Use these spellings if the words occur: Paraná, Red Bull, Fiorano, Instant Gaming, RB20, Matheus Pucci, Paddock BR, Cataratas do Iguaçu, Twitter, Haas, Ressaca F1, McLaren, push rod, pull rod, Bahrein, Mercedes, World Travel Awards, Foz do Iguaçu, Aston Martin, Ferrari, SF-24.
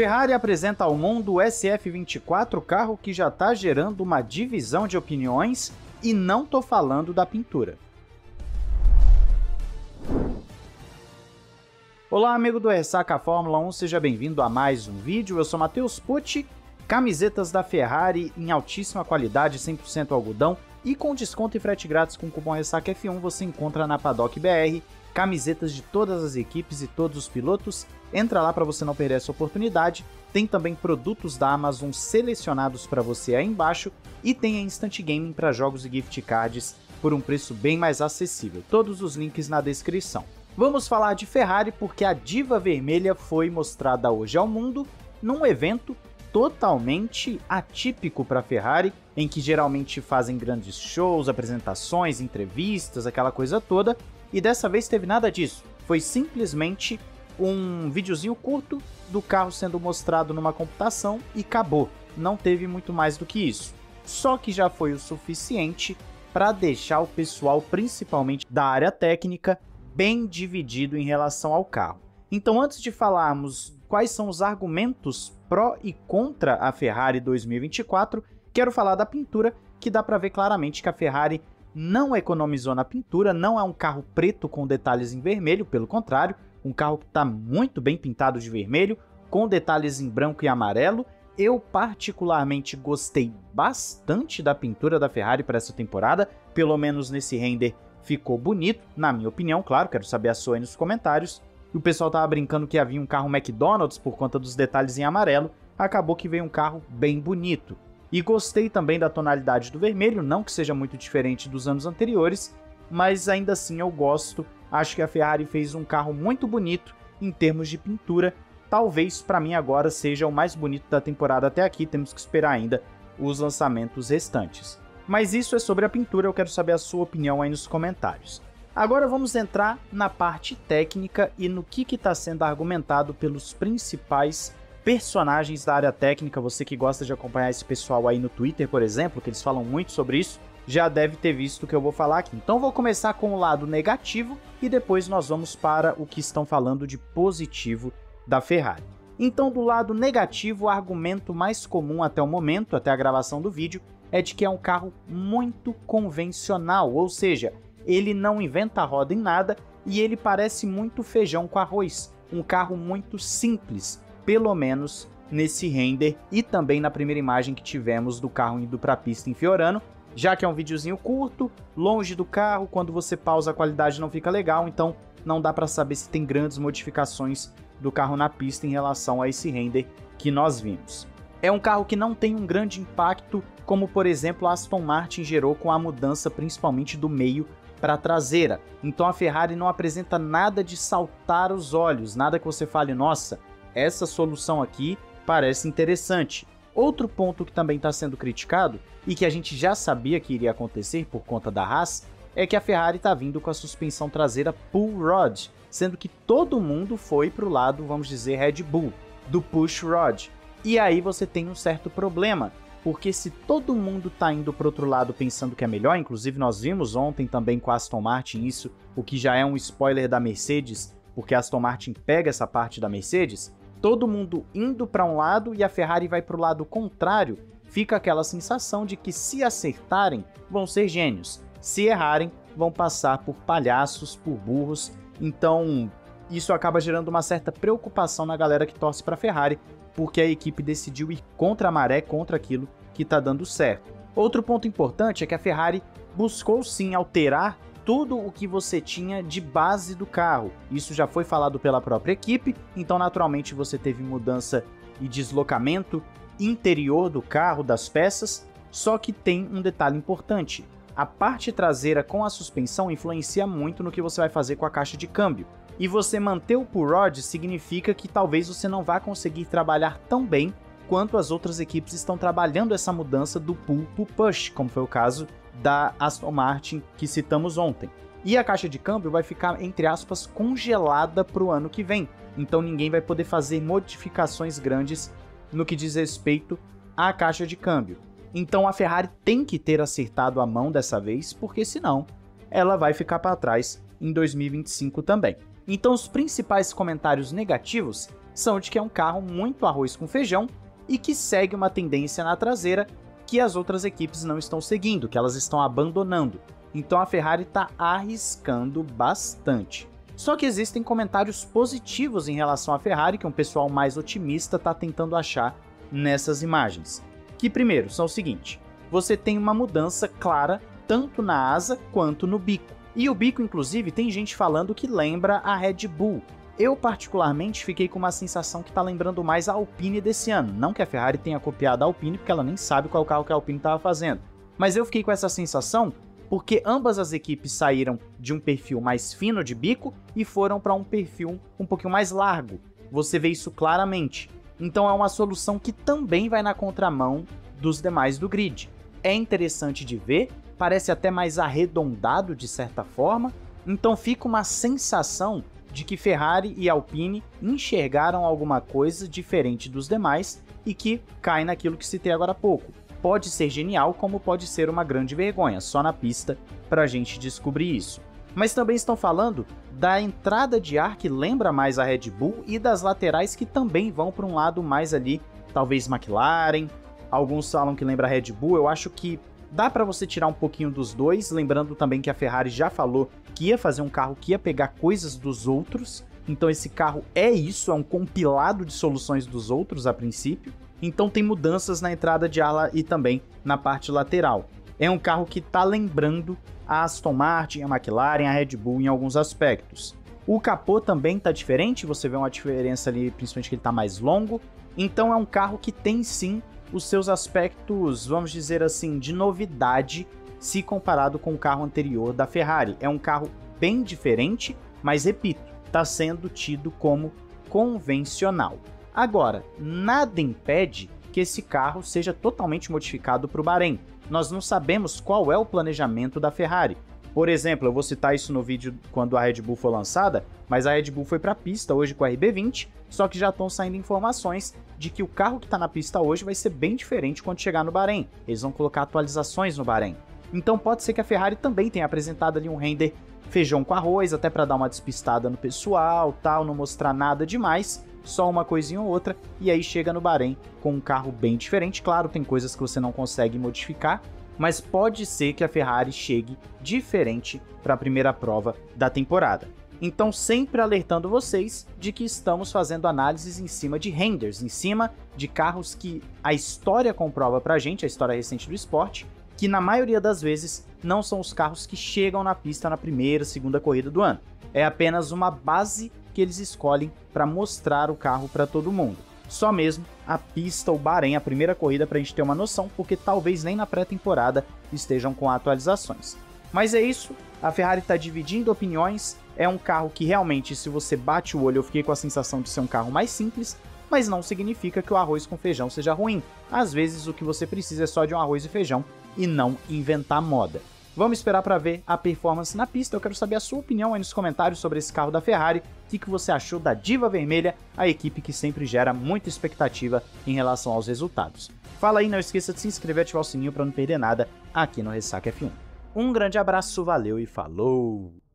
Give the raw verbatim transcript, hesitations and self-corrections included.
Ferrari apresenta ao mundo o S F vinte e quatro, carro que já está gerando uma divisão de opiniões, e não tô falando da pintura. Olá, amigo do Ressaca Fórmula um, seja bem-vindo a mais um vídeo. Eu sou Matheus Pucci. Camisetas da Ferrari em altíssima qualidade, cem por cento algodão e com desconto e frete grátis com o cupom Ressaca F um você encontra na Paddock B R. Camisetas de todas as equipes e todos os pilotos, entra lá para você não perder essa oportunidade. Tem também produtos da Amazon selecionados para você aí embaixo e tem a Instant Gaming para jogos e gift cards por um preço bem mais acessível. Todos os links na descrição. Vamos falar de Ferrari porque a diva vermelha foi mostrada hoje ao mundo num evento totalmente atípico para a Ferrari, em que geralmente fazem grandes shows, apresentações, entrevistas, aquela coisa toda. E dessa vez teve nada disso, foi simplesmente um videozinho curto do carro sendo mostrado numa computação e acabou, não teve muito mais do que isso. Só que já foi o suficiente para deixar o pessoal, principalmente da área técnica, bem dividido em relação ao carro. Então, antes de falarmos quais são os argumentos pró e contra a Ferrari dois mil e vinte e quatro, quero falar da pintura, que dá para ver claramente que a Ferrari não economizou na pintura, não é um carro preto com detalhes em vermelho, pelo contrário, um carro que está muito bem pintado de vermelho, com detalhes em branco e amarelo. Eu particularmente gostei bastante da pintura da Ferrari para essa temporada, pelo menos nesse render ficou bonito, na minha opinião, claro, quero saber a sua aí nos comentários. E o pessoal tava brincando que havia um carro McDonald's por conta dos detalhes em amarelo, acabou que veio um carro bem bonito. E gostei também da tonalidade do vermelho, não que seja muito diferente dos anos anteriores, mas ainda assim eu gosto. Acho que a Ferrari fez um carro muito bonito em termos de pintura. Talvez para mim agora seja o mais bonito da temporada até aqui, temos que esperar ainda os lançamentos restantes. Mas isso é sobre a pintura, eu quero saber a sua opinião aí nos comentários. Agora vamos entrar na parte técnica e no que está sendo argumentado pelos principais personagens da área técnica. Você que gosta de acompanhar esse pessoal aí no Twitter, por exemplo, que eles falam muito sobre isso, já deve ter visto o que eu vou falar aqui. Então vou começar com o lado negativo e depois nós vamos para o que estão falando de positivo da Ferrari. Então, do lado negativo, o argumento mais comum até o momento, até a gravação do vídeo, é de que é um carro muito convencional, ou seja, ele não inventa roda em nada e ele parece muito feijão com arroz, um carro muito simples, pelo menos nesse render e também na primeira imagem que tivemos do carro indo para a pista em Fiorano, já que é um videozinho curto, longe do carro, quando você pausa a qualidade não fica legal, então não dá para saber se tem grandes modificações do carro na pista em relação a esse render que nós vimos. É um carro que não tem um grande impacto, como por exemplo a Aston Martin gerou com a mudança principalmente do meio para a traseira, então a Ferrari não apresenta nada de saltar os olhos, nada que você fale, nossa, essa solução aqui parece interessante. Outro ponto que também está sendo criticado, e que a gente já sabia que iria acontecer por conta da Haas, é que a Ferrari está vindo com a suspensão traseira Pull Rod, sendo que todo mundo foi para o lado, vamos dizer, Red Bull, do Push Rod. E aí você tem um certo problema, porque se todo mundo está indo para outro lado pensando que é melhor, inclusive nós vimos ontem também com a Aston Martin isso, o que já é um spoiler da Mercedes, porque a Aston Martin pega essa parte da Mercedes, todo mundo indo para um lado e a Ferrari vai para o lado contrário, fica aquela sensação de que se acertarem vão ser gênios, se errarem vão passar por palhaços, por burros, então isso acaba gerando uma certa preocupação na galera que torce para a Ferrari, porque a equipe decidiu ir contra a maré, contra aquilo que está dando certo. Outro ponto importante é que a Ferrari buscou sim alterar tudo o que você tinha de base do carro. Isso já foi falado pela própria equipe, então naturalmente você teve mudança e deslocamento interior do carro, das peças, só que tem um detalhe importante. A parte traseira com a suspensão influencia muito no que você vai fazer com a caixa de câmbio. E você manter o pull rod significa que talvez você não vá conseguir trabalhar tão bem quanto as outras equipes estão trabalhando essa mudança do pull para o push, como foi o caso da Aston Martin que citamos ontem. E a caixa de câmbio vai ficar, entre aspas, congelada para o ano que vem, então ninguém vai poder fazer modificações grandes no que diz respeito à caixa de câmbio. Então a Ferrari tem que ter acertado a mão dessa vez, porque senão ela vai ficar para trás em dois mil e vinte e cinco também. Então os principais comentários negativos são de que é um carro muito arroz com feijão e que segue uma tendência na traseira que as outras equipes não estão seguindo, que elas estão abandonando. Então a Ferrari está arriscando bastante. Só que existem comentários positivos em relação à Ferrari, que um pessoal mais otimista está tentando achar nessas imagens. Que primeiro são o seguinte: você tem uma mudança clara tanto na asa quanto no bico. E o bico, inclusive, tem gente falando que lembra a Red Bull. Eu, particularmente, fiquei com uma sensação que tá lembrando mais a Alpine desse ano. Não que a Ferrari tenha copiado a Alpine, porque ela nem sabe qual carro que a Alpine estava fazendo. Mas eu fiquei com essa sensação porque ambas as equipes saíram de um perfil mais fino de bico e foram para um perfil um pouquinho mais largo. Você vê isso claramente. Então é uma solução que também vai na contramão dos demais do grid. É interessante de ver, parece até mais arredondado de certa forma, então fica uma sensação de que Ferrari e Alpine enxergaram alguma coisa diferente dos demais e que cai naquilo que citei agora há pouco. Pode ser genial, como pode ser uma grande vergonha, só na pista pra gente descobrir isso. Mas também estão falando da entrada de ar que lembra mais a Red Bull e das laterais que também vão para um lado mais ali, talvez McLaren, alguns falam que lembra a Red Bull, eu acho que dá para você tirar um pouquinho dos dois, lembrando também que a Ferrari já falou que ia fazer um carro que ia pegar coisas dos outros, então esse carro é isso, é um compilado de soluções dos outros a princípio, então tem mudanças na entrada de ar e também na parte lateral. É um carro que tá lembrando a Aston Martin, a McLaren, a Red Bull em alguns aspectos. O capô também tá diferente, você vê uma diferença ali, principalmente que ele tá mais longo, então é um carro que tem sim os seus aspectos, vamos dizer assim, de novidade se comparado com o carro anterior da Ferrari. É um carro bem diferente, mas repito, está sendo tido como convencional. Agora, nada impede que esse carro seja totalmente modificado para o Bahrein. Nós não sabemos qual é o planejamento da Ferrari. Por exemplo, eu vou citar isso no vídeo quando a Red Bull for lançada, mas a Red Bull foi para a pista hoje com a R B vinte, só que já estão saindo informações de que o carro que está na pista hoje vai ser bem diferente quando chegar no Bahrein. Eles vão colocar atualizações no Bahrein. Então pode ser que a Ferrari também tenha apresentado ali um render feijão com arroz, até para dar uma despistada no pessoal, tal, não mostrar nada demais, só uma coisinha ou outra, e aí chega no Bahrein com um carro bem diferente. Claro, tem coisas que você não consegue modificar, mas pode ser que a Ferrari chegue diferente para a primeira prova da temporada. Então sempre alertando vocês de que estamos fazendo análises em cima de renders, em cima de carros que a história comprova para a gente, a história recente do esporte, que na maioria das vezes não são os carros que chegam na pista na primeira, segunda corrida do ano. É apenas uma base que eles escolhem para mostrar o carro para todo mundo. Só mesmo a pista, o Bahrein, a primeira corrida para a gente ter uma noção, porque talvez nem na pré-temporada estejam com atualizações. Mas é isso, a Ferrari está dividindo opiniões, é um carro que realmente, se você bate o olho, eu fiquei com a sensação de ser um carro mais simples, mas não significa que o arroz com feijão seja ruim. Às vezes o que você precisa é só de um arroz e feijão e não inventar moda. Vamos esperar para ver a performance na pista. Eu quero saber a sua opinião aí nos comentários sobre esse carro da Ferrari. O que você achou da Diva Vermelha, a equipe que sempre gera muita expectativa em relação aos resultados. Fala aí, não esqueça de se inscrever e ativar o sininho para não perder nada aqui no Ressaca F um. Um grande abraço, valeu e falou!